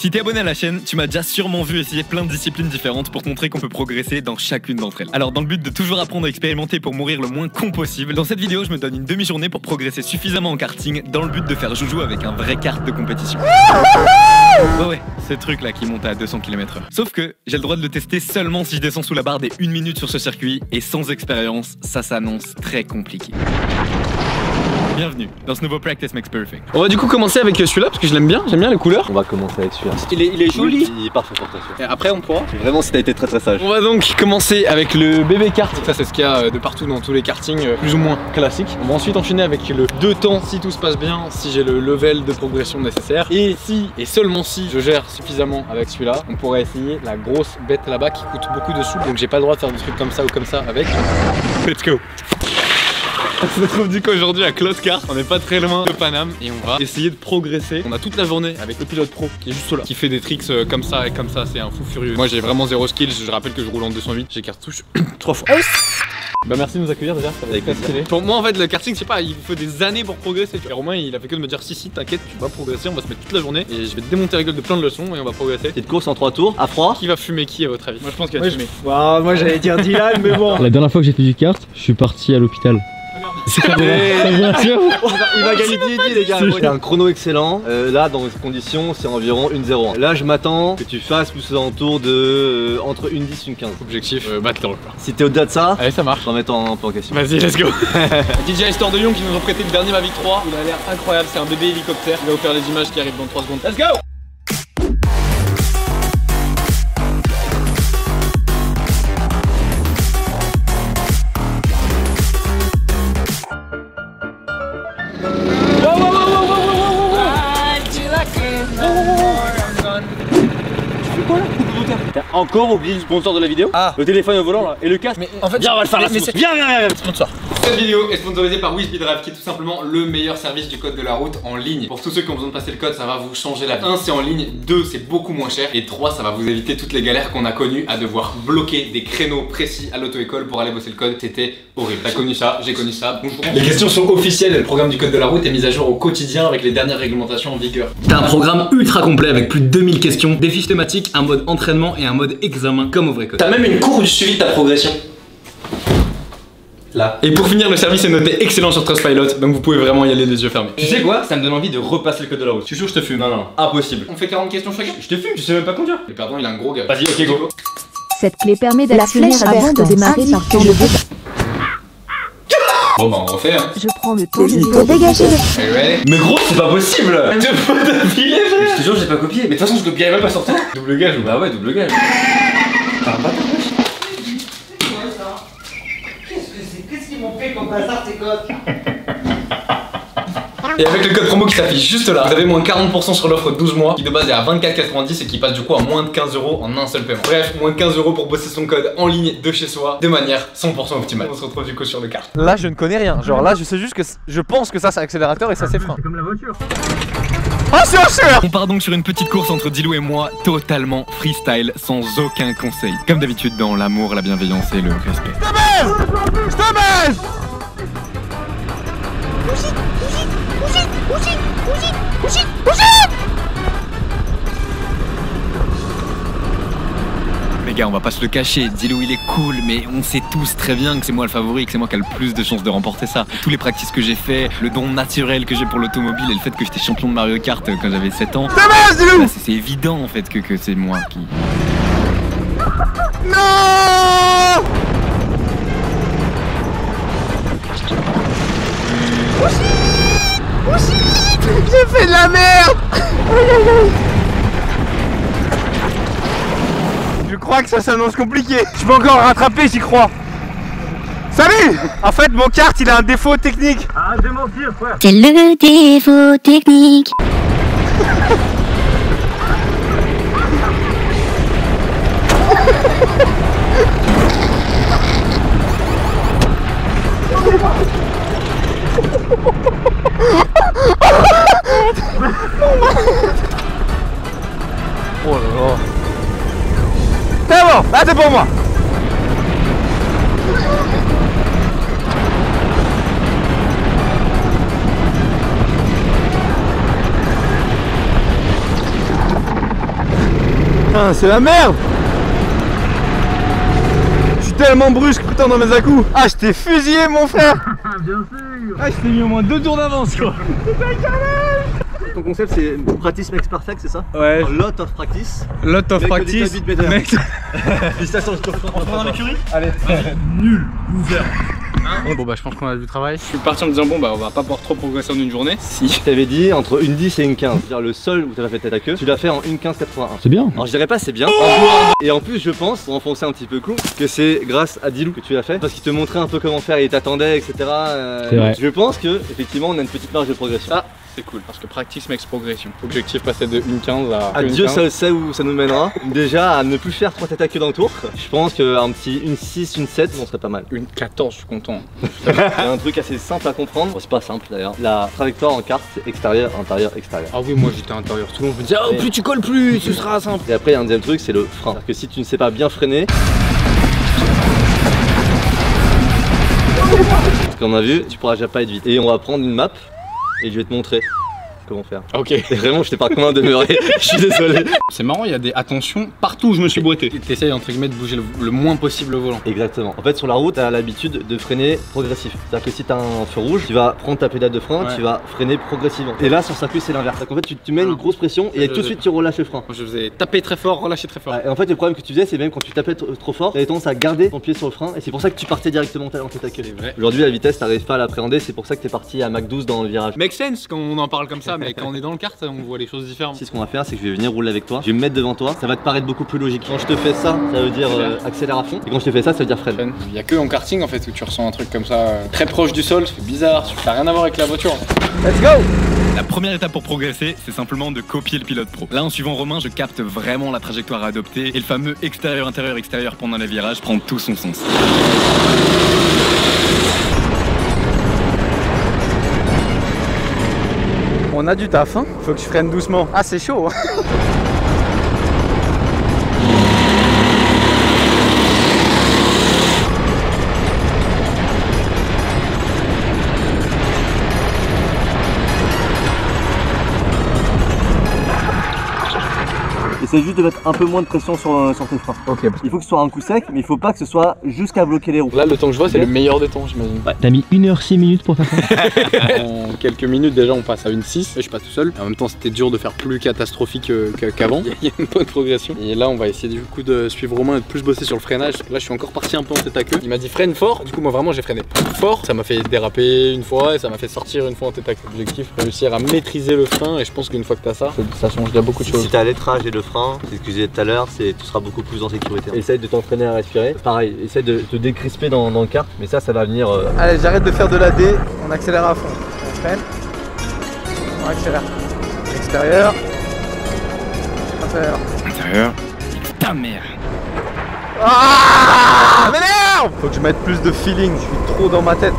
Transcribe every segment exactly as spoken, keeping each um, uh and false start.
Si t'es abonné à la chaîne, tu m'as déjà sûrement vu essayer plein de disciplines différentes pour te montrer qu'on peut progresser dans chacune d'entre elles. Alors dans le but de toujours apprendre à expérimenter pour mourir le moins con possible, dans cette vidéo je me donne une demi-journée pour progresser suffisamment en karting dans le but de faire joujou avec un vrai kart de compétition. Ouais ouais, ce truc là qui monte à deux cents kilomètres heure. Sauf que j'ai le droit de le tester seulement si je descends sous la barre des une minute sur ce circuit, et sans expérience, ça s'annonce très compliqué. Bienvenue dans ce nouveau Practice Makes Perfect. On va du coup commencer avec celui-là parce que je l'aime bien, j'aime bien les couleurs. On va commencer avec celui-là. Il est, il est joli. Oui, il est parfait pour toi. Et après on pourra. Vraiment si t'as été très très sage. On va donc commencer avec le bébé kart. Ça c'est ce qu'il y a de partout dans tous les kartings plus ou moins classiques. On va ensuite enchaîner avec le deux temps si tout se passe bien, si j'ai le level de progression nécessaire. Et si et seulement si je gère suffisamment avec celui-là, on pourrait essayer la grosse bête là-bas qui coûte beaucoup de sous. Donc j'ai pas le droit de faire des trucs comme ça ou comme ça avec. Let's go. On se trouve du coup aujourd'hui à Closekart, on n'est pas très loin de Paname et on va essayer de progresser. On a toute la journée avec le pilote pro qui est juste là, qui fait des tricks comme ça et comme ça, c'est un fou furieux. Moi j'ai vraiment zéro skills, je rappelle que je roule en deux cent huit, j'écarte touche trois fois. Bah merci de nous accueillir déjà, ça va être facile. Pour moi en fait le karting, je sais pas, il faut des années pour progresser. Et Romain il a fait que de me dire si si t'inquiète, tu vas progresser, on va se mettre toute la journée et je vais te démonter la gueule de plein de leçons et on va progresser. Petite course en trois tours, à froid. Qui va fumer qui à votre avis? Moi je pense qu'il va fumer. Waouh, moi j'allais dire Dylan mais bon. La dernière fois que j'ai fait du kart, je suis parti à l'hôpital. C'est bien sûr. Il va gagner dix dix les gars. C'est un chrono excellent. Euh, là dans ces conditions c'est environ une zéro un. Là je m'attends que tu fasses plus aux alentours de euh, entre une dix et une quinze. Objectif euh, battre le record. Si t'es au-delà de ça, allez ça marche. Je vais mettre en plan question. Vas-y let's go. D J I Store de Lyon qui nous a prêté le dernier Mavic trois. Il a l'air incroyable, c'est un bébé hélicoptère. Il va vous faire les images qui arrivent dans trois secondes. Let's go. T'as encore oublié le sponsor de la vidéo? Ah, le téléphone au volant là et le casque. Mais en fait, viens, on va le faire. Viens, viens, viens, viens, sponsor. Cette vidéo est sponsorisée par WIZBII Drive qui est tout simplement le meilleur service du code de la route en ligne. Pour tous ceux qui ont besoin de passer le code, ça va vous changer la vie. un, c'est en ligne, deux, c'est beaucoup moins cher et trois, ça va vous éviter toutes les galères qu'on a connues à devoir bloquer des créneaux précis à l'auto-école pour aller bosser le code. C'était horrible. T'as connu ça, j'ai connu ça. Bonjour. Les questions sont officielles. Le programme du code de la route est mis à jour au quotidien avec les dernières réglementations en vigueur. T'as un programme ultra complet avec plus de deux mille questions, des fiches thématiques, un mode entraînement et un mode examen comme au vrai code. T'as même une courbe suivie de ta progression. Là. Et pour finir, le service est noté excellent sur Trustpilot, donc vous pouvez vraiment y aller les yeux fermés. Tu sais quoi? Ça me donne envie de repasser le code de la route. Je suis sûr que je te fume. Non, non, impossible. On fait quarante questions chacun. Je te fume, je sais même pas conduire. Mais pardon, il a un gros gars. Vas-y, ok, go. Cette clé permet d'assumer avant de démarrer par quand le bouton. Bon bah on refait hein. Je prends le temps de dégager le... Mais gros c'est pas possible. Deux fois d'affilée. Je te jure j'ai pas copié. Mais de toute façon je copiais même pas sur toi. Double gage ou bah ouais double gage. T'as pas de gage. C'est quoi ça? Qu'est-ce que c'est? Qu'est-ce qu'ils m'ont fait comme bazar tes codes? Et avec le code promo qui s'affiche juste là, vous avez moins de quarante pour cent sur l'offre douze mois qui de base est à vingt-quatre quatre-vingt-dix et qui passe du coup à moins de quinze euros en un seul paiement. Bref, moins de quinze euros pour bosser son code en ligne de chez soi de manière cent pour cent optimale. On se retrouve du coup sur le kart. Là je ne connais rien, genre là je sais juste que je pense que ça c'est accélérateur et ça c'est frein. C'est comme la voiture. Ah, c'est sûr. On part donc sur une petite course entre Dilou et moi, totalement freestyle, sans aucun conseil. Comme d'habitude dans l'amour, la bienveillance et le respect. Je te baise. Je te baise. Les gars, on va pas se le cacher, Dilou il est cool, mais on sait tous très bien que c'est moi le favori, que c'est moi qui a le plus de chances de remporter ça. Tous les practices que j'ai fait, le don naturel que j'ai pour l'automobile et le fait que j'étais champion de Mario Kart quand j'avais sept ans. C'est évident en fait que, que c'est moi qui... Non. J'ai fait de la merde. Je crois que ça s'annonce compliqué. Je peux encore rattraper, j'y crois. Salut. En fait, mon kart, il a un défaut technique. Ah, je vais mentir, frère. C'est le défaut technique. Oh là là. C'est bon, là c'est pour moi. Putain, c'est la merde. Je suis tellement brusque, putain, dans mes à-coups. Ah, je t'ai fusillé, mon frère. Bien sûr. Ah, je t'ai mis au moins deux tours d'avance, quoi. Ton concept, c'est practice makes perfect, c'est ça? Ouais. A lot of practice. Lot of practice. Mec. Félicitations, je te reprends. On prend dans l'écurie? Allez. Nul. Ouvert. Hein, bon bah je pense qu'on a du travail. Je suis parti en me disant bon bah on va pas pouvoir trop progresser en une journée. Si je t'avais dit entre une dix et une quinze, c'est-à-dire le sol où t'as fait tête à queue, tu l'as fait en une quinze quatre-vingt-un. C'est bien. Alors je dirais pas c'est bien, oh. Et en plus je pense, pour enfoncer un petit peu le clou, que c'est grâce à Dilou que tu l'as fait, parce qu'il te montrait un peu comment faire et il t'attendait, etc. euh, vrai. Je pense que effectivement on a une petite marge de progression. Ah, c'est cool, parce que practice makes progression. Objectif passer de une quinze à à Dieu seul sait où ça nous mènera. Déjà à ne plus faire trois têtes à queue dans le tour. Je pense qu'un petit une six, une sept, on serait pas mal. Une quatorze, je suis content. Il y a un truc assez simple à comprendre. C'est pas simple d'ailleurs. La trajectoire en carte, c'est extérieur, intérieur, extérieur. Ah oui, moi j'étais intérieur. Tout le monde me disait oh, plus tu colles plus, ce sera simple. Et après, il y a un deuxième truc, c'est le frein. Parce que si tu ne sais pas bien freiner. Comme on a vu, tu pourras déjà pas être vite. Et on va prendre une map. Et je vais te montrer comment faire. Ok. Et vraiment, je t'ai pas commun de demeurer. Je suis désolé. C'est marrant, il y a des attentions partout où je me suis boité. T'essayes entre guillemets de bouger le, le moins possible le volant. Exactement. En fait, sur la route, t'as l'habitude de freiner progressif. C'est-à-dire que si t'as un feu rouge, tu vas prendre ta pédale de frein, ouais. Tu vas freiner progressivement. Et là, sur circuit, c'est l'inverse. En fait, tu, tu mets une grosse pression et je, tout de suite, tu relâches le frein. Je faisais taper très fort, relâcher très fort. Et en fait, le problème que tu faisais, c'est même quand tu tapais trop fort, t'avais tendance à garder ton pied sur le frein. Et c'est pour ça que tu partais directement en tête à queue. Aujourd'hui, la vitesse, t'arrives pas à l'appréhender. C'est pour ça que t'es parti à Mach douze dans le virage. Make sense quand on en parle comme ça. Mais quand on est dans le kart, on voit les choses différentes. Si ce qu'on va faire, c'est que je vais venir rouler avec toi, je vais me mettre devant toi, ça va te paraître beaucoup plus logique. Quand je te fais ça, ça veut dire euh, accélère à fond, et quand je te fais ça, ça veut dire freine. Il n'y a que en karting en fait où tu ressens un truc comme ça, euh, très proche du sol, c'est bizarre, ça n'a rien à voir avec la voiture. Let's go. La première étape pour progresser, c'est simplement de copier le pilote pro. Là, en suivant Romain, je capte vraiment la trajectoire à adopter, et le fameux extérieur-intérieur-extérieur pendant les virages prend tout son sens. On a du taf, hein. Faut que je freine doucement. Ah, c'est chaud. C'est juste de mettre un peu moins de pression sur, sur tes freins. Ok. Il faut que ce soit un coup sec, mais il faut pas que ce soit jusqu'à bloquer les roues. Là, le temps que je vois, c'est okay. Le meilleur des temps, j'imagine. Ouais. T'as mis une heure six minutes pour faire ça. En quelques minutes, déjà, on passe à une six. Je suis pas tout seul. En même temps, c'était dur de faire plus catastrophique qu'avant. Il y a une bonne progression. Et là, on va essayer du coup de suivre Romain et de plus bosser sur le freinage. Là, je suis encore parti un peu en tête à queue. Il m'a dit freine fort. Du coup, moi, vraiment, j'ai freiné fort. Ça m'a fait déraper une fois et ça m'a fait sortir une fois en tête à queue. Objectif, réussir à maîtriser le frein. Et je pense qu'une fois que t'as ça, ça change déjà beaucoup de choses. Si t'as l'étrage et le frein, c'est ce que je disais tout à l'heure, c'est tu seras beaucoup plus en sécurité. Essaye de t'entraîner à respirer. Pareil, essaye de te décrisper dans, dans le kart, mais ça, ça va venir. Euh... Allez, j'arrête de faire de la D, on accélère à fond. On freine, on accélère. Extérieur, intérieur. Intérieur, ta mère. Ah, m'énerve. Faut que je mette plus de feeling, je suis trop dans ma tête.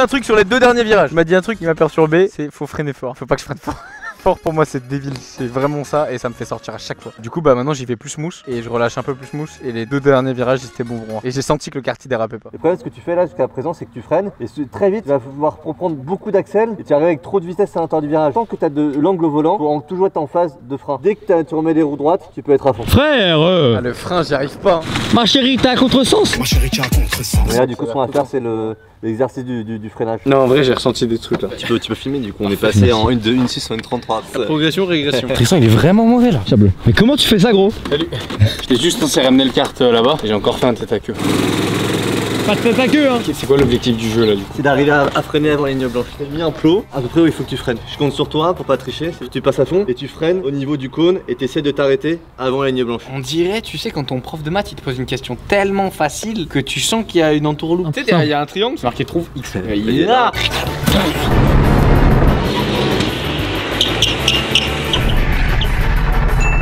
Un truc sur les deux derniers virages, il m'a dit un truc qui m'a perturbé, c'est faut freiner fort, faut pas que je freine fort. Fort pour moi c'est débile, c'est vraiment ça et ça me fait sortir à chaque fois. Du coup bah maintenant j'y vais plus mousse et je relâche un peu plus mousse et les deux derniers virages c'était bon pour moi. Et j'ai senti que le kart il dérapait pas. Le problème ce que tu fais là jusqu'à présent c'est que tu freines et très vite tu vas pouvoir prendre beaucoup d'axel et tu arrives avec trop de vitesse à l'intérieur du virage. Tant que tu as de l'angle au volant, faut toujours être en phase de frein. Dès que tu remets les roues droites, tu peux être à fond. Frère euh... ah, le frein j'y arrive pas. Hein. Ma chérie t'as un contresens. Ma chérie t'as un contresens. Et là du coup ce qu'on va faire c'est le... l'exercice du, du, du freinage. Non en vrai j'ai ressenti des trucs là. Tu peux, tu peux filmer du coup, on est passé en une deux, une six, en une trente-trois. Progression, régression. Tristan il est vraiment mauvais là. Chable. Mais comment tu fais ça gros? Salut. Je t'ai juste censé ramener le kart euh, là-bas et j'ai encore fait un tête à queue. Pas de tête à queue hein. C'est quoi l'objectif du jeu là du coup? C'est d'arriver à, à freiner avant la ligne blanche. J'ai mis un plot à peu près où il faut que tu freines. Je compte sur toi pour pas tricher, tu passes à fond et tu freines au niveau du cône et tu essaies de t'arrêter avant la ligne blanche. On dirait, tu sais quand ton prof de maths il te pose une question tellement facile que tu sens qu'il y a une entourloupe. Tu sais il y a un triangle, c'est marqué trouve X. Il est là.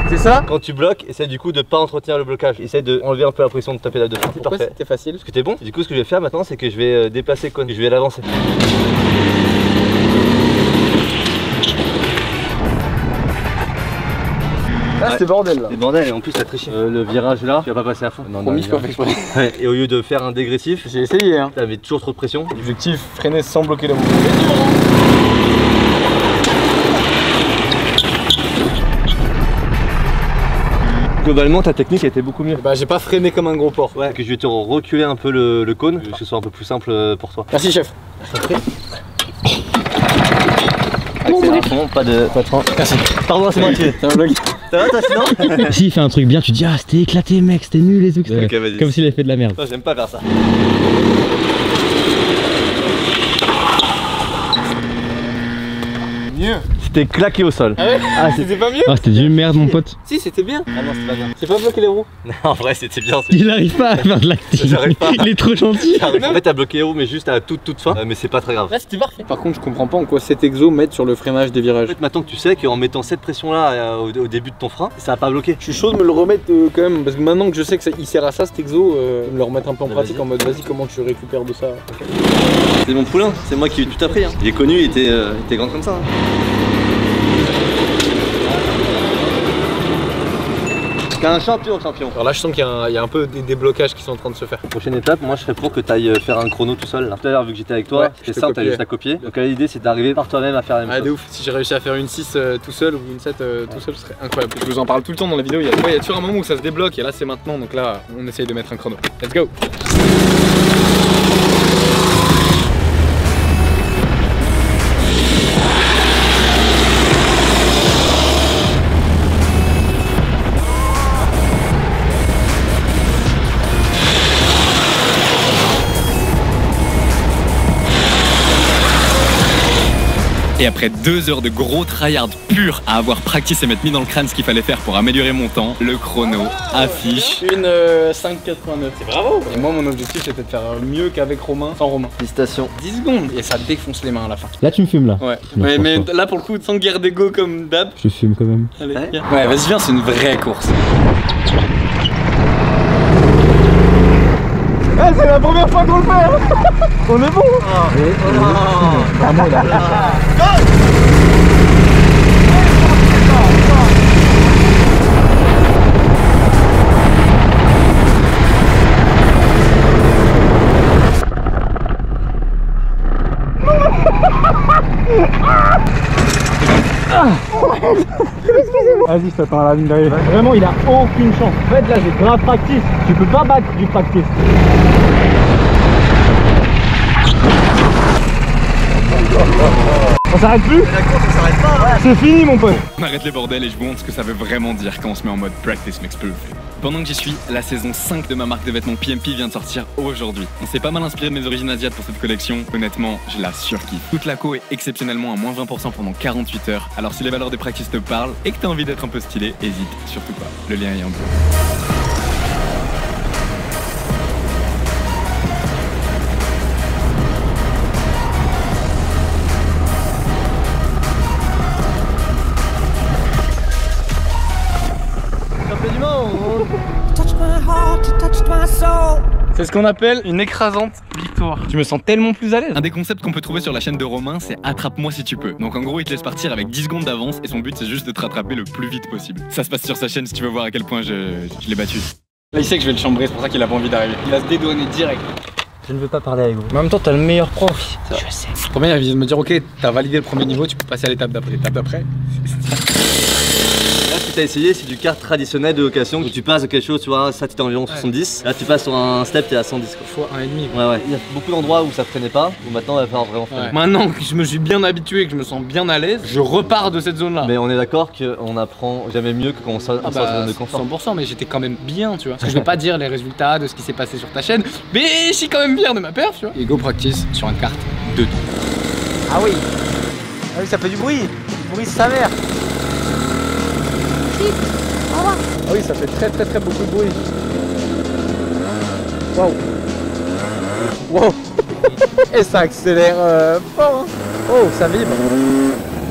C'est ça. Quand tu bloques, essaie du coup de pas entretenir le blocage. Essaie de enlever un peu la pression de ta pédale de frein. Pourquoi c'était facile? Parce que t'es bon. Du coup, ce que je vais faire maintenant, c'est que je vais déplacer cône. Je vais l'avancer. Ah, c'était bordel là. C'est bordel et en plus t'as triché. Euh, le virage là, tu vas pas passer à fond. Non, non, promis, je peux faire exprès. Ouais, et au lieu de faire un dégressif, j'ai essayé hein. T'avais toujours trop de pression. L'objectif, freiner sans bloquer la roue. globalement ta technique a été beaucoup mieux. Bah j'ai pas freiné comme un gros porc. Ouais. Que je vais te reculer un peu le, le cône, que ce soit un peu plus simple pour toi. Merci chef. Accélération, pas de... pas de frein. Merci. Pardon, c'est moi qui... C'est un blog. Ça va toi sinon? Si il fait un truc bien, tu te dis ah c'était éclaté mec, c'était nul et tout. Okay, comme s'il avait fait de la merde. J'aime pas faire ça. C'était claqué au sol. Ah ouais? Ah, c'était pas mieux? Ah c'était du merde mon pote. Si c'était bien. Ah non c'était pas bien. C'est pas bloqué les roues. Non en vrai c'était bien. Il arrive pas à faire de l'activité. Il est trop gentil. En fait t'as bloqué les roues mais juste à toute toute fin. Mais c'est pas très grave. Là c'était parfait. Par contre je comprends pas en quoi cet exo m'aide sur le freinage des virages. En fait maintenant que tu sais qu'en mettant cette pression là au début de ton frein ça a pas bloqué. Je suis chaud de me le remettre euh, quand même. Parce que maintenant que je sais que ça, il sert à ça cet exo, euh, me le remettre un peu en pratique en mode vas-y comment tu récupères de ça. Okay. C'est mon poulain, c'est moi qui ai tout appris hein. Il est connu, il était, euh, il était grand comme ça hein. T'es un champion, champion. Alors là, je sens qu'il y, y a un peu des, des blocages qui sont en train de se faire. Prochaine étape, moi je serais pour que tu ailles faire un chrono tout seul. Là. Tout à l'heure, vu que j'étais avec toi, ouais, c'était simple, t'avais juste à copier. Donc l'idée, c'est d'arriver par toi-même à faire la même ah, chose. Ah, de ouf. Si j'ai réussi à faire une six euh, tout seul ou une sept euh, tout seul, ce serait incroyable. Je vous en parle tout le temps dans la vidéo. Il y a, ouais, il y a toujours un moment où ça se débloque et là, c'est maintenant. Donc là, on essaye de mettre un chrono. Let's go. Et après deux heures de gros tryhard pur à avoir practice et m'être mis dans le crâne ce qu'il fallait faire pour améliorer mon temps, le chrono ah, affiche une euh, cinq quatre point neuf. C'est bravo. Et moi mon objectif c'était de faire mieux qu'avec Romain sans Romain. Félicitations. dix secondes et ça défonce les mains à la fin. Là tu me fumes là. Ouais. Non, mais mais là pour le coup sans guerre d'ego comme d'hab. Je fume quand même. Allez. Ouais, ouais vas-y viens, c'est une vraie course. Hey, c'est la première fois qu'on le fait. On est bon. Excusez-moi. Vas-y, je t'attends à la ligne d'arrivée. Vraiment, il a aucune chance. En fait, là, j'ai grave practice. Tu peux pas battre du practice. On s'arrête plus? La course, on s'arrête pas. Ouais. C'est fini, mon pote. On arrête les bordels et je vous montre ce que ça veut vraiment dire quand on se met en mode practice makes perfect. Pendant que j'y suis, la saison cinq de ma marque de vêtements P M P vient de sortir aujourd'hui. On s'est pas mal inspiré de mes origines asiates pour cette collection. Honnêtement, je la surkiffe. Toute la co est exceptionnellement à moins vingt pour cent pendant quarante-huit heures. Alors si les valeurs de practice te parlent et que t'as envie d'être un peu stylé, hésite surtout pas. Le lien est en bleu. C'est ce qu'on appelle une écrasante victoire. Je me sens tellement plus à l'aise. Un des concepts qu'on peut trouver sur la chaîne de Romain, c'est attrape-moi si tu peux. Donc en gros, il te laisse partir avec dix secondes d'avance et son but, c'est juste de te rattraper le plus vite possible. Ça se passe sur sa chaîne si tu veux voir à quel point je, je l'ai battu. Là, il sait que je vais le chambrer, c'est pour ça qu'il a pas envie d'arriver. Il va se dédouaner direct. Je ne veux pas parler avec vous. Mais en même temps, t'as le meilleur prof. Ça. Je sais. Le premier, il vient de me dire, ok, t'as validé le premier niveau, tu peux passer à l'étape d'après. L'étape d'après, t'as essayé, c'est du kart traditionnel de location où tu passes de quelque chose, tu vois, ça t'es environ ouais. soixante-dix, là tu passes sur un step, t'es à cent dix quoi. Fois un et demi. Ouais ouais. Il y a beaucoup d'endroits où ça freinait pas, où maintenant il va falloir vraiment freiner. Ouais. Maintenant que je me suis bien habitué, que je me sens bien à l'aise, je repars de cette zone là. Mais on est d'accord qu'on apprend jamais mieux que quand on sort ah bah, de zone de confort. cent pour cent, mais j'étais quand même bien, tu vois. Parce que je veux pas dire les résultats de ce qui s'est passé sur ta chaîne, mais je suis quand même bien de ma perf, tu vois. Et go practice sur une carte de tout. Ah oui. Ah oui, ça fait du bruit. Du bruit, ça mère. Ah oui, ça fait très très très beaucoup de bruit. Waouh. Waouh. Et ça accélère euh, fort hein. Oh, ça vibre.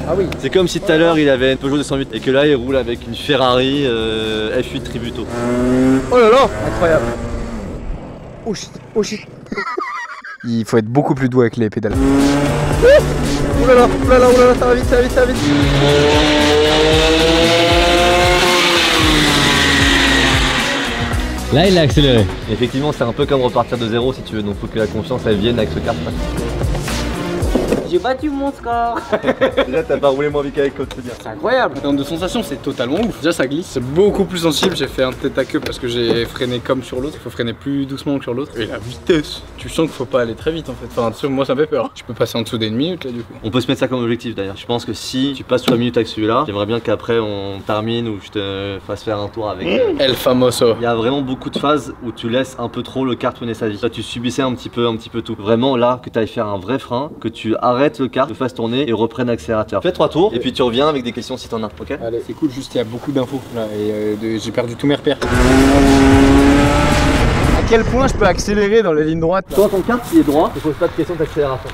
Ah oui. C'est comme si tout à l'heure il avait une Peugeot deux cent huit et que là il roule avec une Ferrari euh, F huit tributo. Oh là là. Incroyable. Oh shit, oh shit. Il faut être beaucoup plus doux avec les pédales. Oh là là, oh là là, oh là là, ça va vite, ça va vite, ça va vite. Là il a accéléré. Effectivement c'est un peu comme repartir de zéro si tu veux, donc faut que la confiance elle vienne avec ce kart. j'ai battu mon score. Déjà t'as pas roulé moins vite qu'avec l'autre, c'est bien. C'est incroyable. En termes de sensation, c'est totalement ouf. Déjà ça glisse, c'est beaucoup plus sensible. J'ai fait un tête à queue parce que j'ai freiné comme sur l'autre. Il faut freiner plus doucement que sur l'autre. Et la vitesse, tu sens qu'il faut pas aller très vite en fait. Enfin, moi ça me fait peur. Tu peux passer en dessous des minutes là du coup. On peut se mettre ça comme objectif d'ailleurs. Je pense que si tu passes sur la minute avec celui-là, j'aimerais bien qu'après on termine ou je te fasse faire un tour avec. Mmh. El famoso. Il y a vraiment beaucoup de phases où tu laisses un peu trop le kart mener sa vie. Là, tu subissais un petit peu, un petit peu tout. Vraiment là, que tu ailles faire un vrai frein, que tu arrêtes le kart, te fasses tourner et reprennes l'accélérateur. Fais trois tours et puis tu reviens avec des questions si t'en as. Ok. Allez, c'est cool. Juste il y a beaucoup d'infos là et euh, j'ai perdu tous mes repères. À quel point je peux accélérer dans les lignes droites? Toi, ton kart il est droit, ne pose pas de questions d'accélération.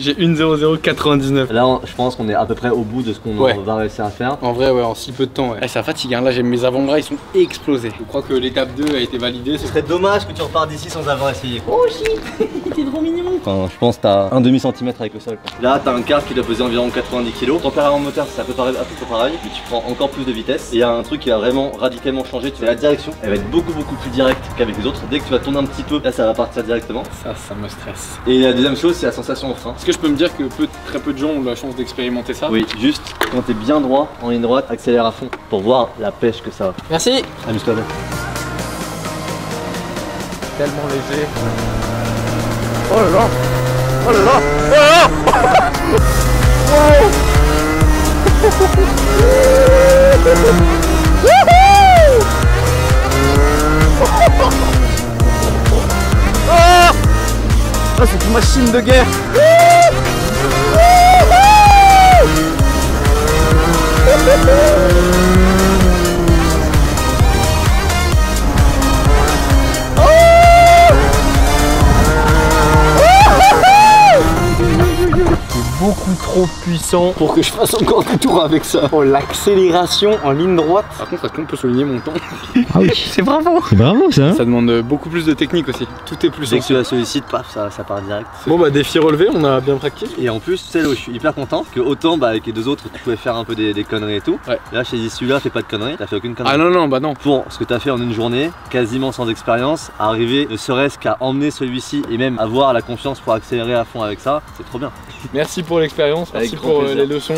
J'ai une zéro zéro quatre-vingt-dix-neuf. Là, on, je pense qu'on est à peu près au bout de ce qu'on ouais. va réussir à faire. En vrai, ouais, en si peu de temps. Ouais. Eh, ça fatigue. Hein. Là, j'ai mes avant-bras, ils sont explosés. Je crois que l'étape deux a été validée. Ce serait dommage que tu repars d'ici sans avoir essayé. Oh shit, t'es trop mignon. Enfin, je pense que t'as un demi centimètre avec le sol. Quoi. Là, t'as un kart qui doit peser environ quatre-vingt-dix kilos. Tempérament moteur, ça peut paraître à peu près pareil, mais tu prends encore plus de vitesse. Et il y a un truc qui a vraiment radicalement changé. Tu fais la direction. Elle va être beaucoup, beaucoup plus directe qu'avec les autres. Dès que tu vas tourner un petit peu, là, ça va partir directement. Ça, ça me stresse. Et la deuxième chose, c'est la sensation au frein. Est-ce que je peux me dire que peu, très peu de gens ont la chance d'expérimenter ça? Oui, juste quand t'es bien droit, en ligne droite, accélère à fond pour voir la pêche que ça a. Merci. Amuse-toi bien. Tellement léger. Oh là là. Oh là là. Oh là là. Oh, oh, c'est une machine de guerre. Beaucoup trop puissant pour que je fasse encore des tours avec ça. Oh, l'accélération en ligne droite. Par contre, est-ce qu'on peut souligner mon temps? Ah oui. C'est bravo. C'est bravo ça. Ça demande beaucoup plus de technique aussi. Tout est plus simple. Dès que tu la sollicites, paf, ça, ça part direct. Bon bah défi relevé, on a bien pratiqué. Et en plus, celle-là, je suis hyper content que autant bah, avec les deux autres, tu pouvais faire un peu des, des conneries et tout. Ouais. Là, je t'ai dit celui-là, fais pas de conneries. T'as fait aucune connerie. Ah non non, bah non. Pour ce que t'as fait en une journée, quasiment sans expérience, arriver ne serait-ce qu'à emmener celui-ci et même avoir la confiance pour accélérer à fond avec ça, c'est trop bien. Merci pour l'expérience, merci pour euh, les leçons.